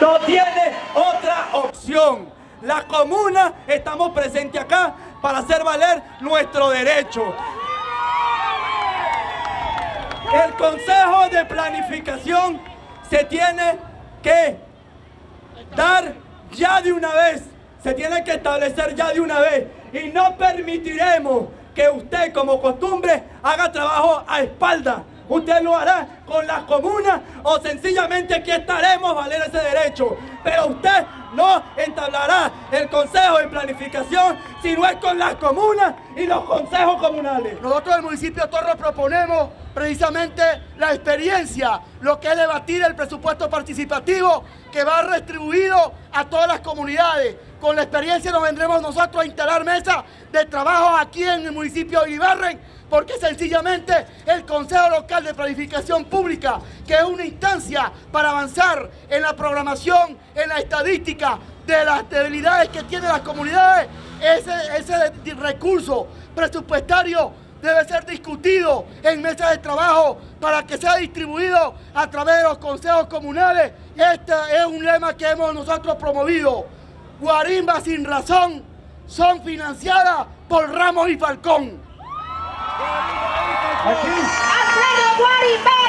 no tiene otra opción. La comuna estamos presentes acá para hacer valer nuestro derecho. El Consejo de Planificación se tiene que dar ya de una vez, se tiene que establecer ya de una vez, y no permitiremos que usted, como costumbre, haga trabajo a espaldas. Usted lo hará con las comunas o sencillamente aquí estaremos valer ese derecho. Pero usted no entablará el Consejo de Planificación si no es con las comunas y los consejos comunales. Nosotros del municipio de Torres proponemos precisamente la experiencia, lo que es debatir el presupuesto participativo que va retribuido a todas las comunidades. Con la experiencia nos vendremos nosotros a instalar mesas de trabajo aquí en el municipio de Iribarren, porque sencillamente el Consejo Local de Planificación Pública, que es una instancia para avanzar en la programación, en la estadística de las debilidades que tienen las comunidades, ese recurso presupuestario debe ser discutido en mesas de trabajo para que sea distribuido a través de los consejos comunales. Este es un lema que hemos nosotros promovido. Guarimbas sin razón son financiadas por Ramos y Falcón. Alfredo Ramos.